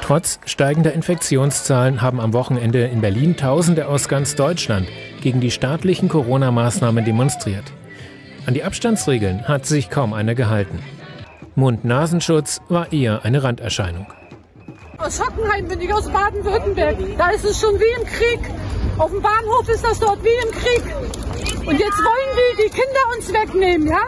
Trotz steigender Infektionszahlen haben am Wochenende in Berlin Tausende aus ganz Deutschland gegen die staatlichen Corona-Maßnahmen demonstriert. An die Abstandsregeln hat sich kaum einer gehalten. Mund-Nasenschutz war eher eine Randerscheinung. Aus Hockenheim bin ich, aus Baden-Württemberg. Da ist es schon wie im Krieg. Auf dem Bahnhof ist das dort wie im Krieg. Und jetzt wollen die Kinder uns wegnehmen, ja?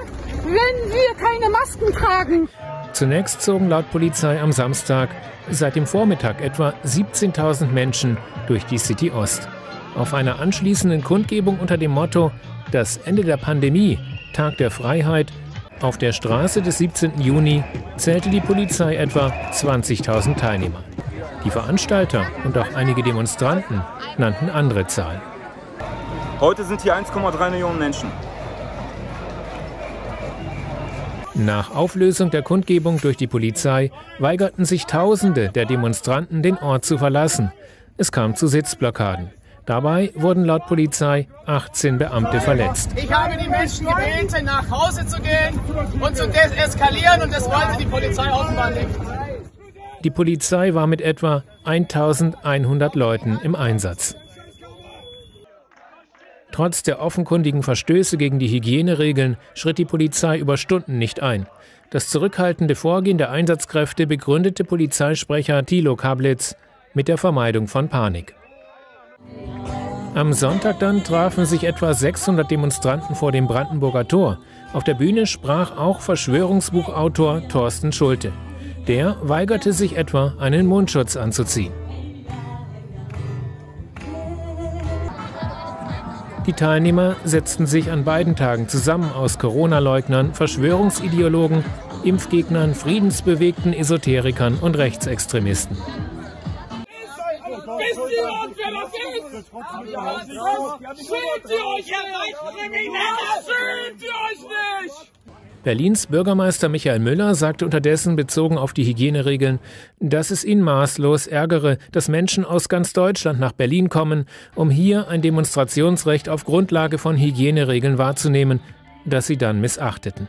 Wenn wir keine Masken tragen. Zunächst zogen laut Polizei am Samstag seit dem Vormittag etwa 17.000 Menschen durch die City Ost. Auf einer anschließenden Kundgebung unter dem Motto „Das Ende der Pandemie, Tag der Freiheit“ auf der Straße des 17. Juni zählte die Polizei etwa 20.000 Teilnehmer. Die Veranstalter und auch einige Demonstranten nannten andere Zahlen. Heute sind hier 1,3 Millionen Menschen. Nach Auflösung der Kundgebung durch die Polizei weigerten sich Tausende der Demonstranten, den Ort zu verlassen. Es kam zu Sitzblockaden. Dabei wurden laut Polizei 18 Beamte verletzt. Ich habe die Menschen gebeten, nach Hause zu gehen und zu deeskalieren, und das wollte die Polizei offenbar nicht. Die Polizei war mit etwa 1.100 Leuten im Einsatz. Trotz der offenkundigen Verstöße gegen die Hygieneregeln schritt die Polizei über Stunden nicht ein. Das zurückhaltende Vorgehen der Einsatzkräfte begründete Polizeisprecher Thilo Kablitz mit der Vermeidung von Panik. Am Sonntag dann trafen sich etwa 600 Demonstranten vor dem Brandenburger Tor. Auf der Bühne sprach auch Verschwörungsbuchautor Thorsten Schulte. Der weigerte sich etwa, einen Mundschutz anzuziehen. Die Teilnehmer setzten sich an beiden Tagen zusammen aus Corona-Leugnern, Verschwörungsideologen, Impfgegnern, friedensbewegten Esoterikern und Rechtsextremisten. Berlins Bürgermeister Michael Müller sagte unterdessen bezogen auf die Hygieneregeln, dass es ihn maßlos ärgere, dass Menschen aus ganz Deutschland nach Berlin kommen, um hier ein Demonstrationsrecht auf Grundlage von Hygieneregeln wahrzunehmen, das sie dann missachteten.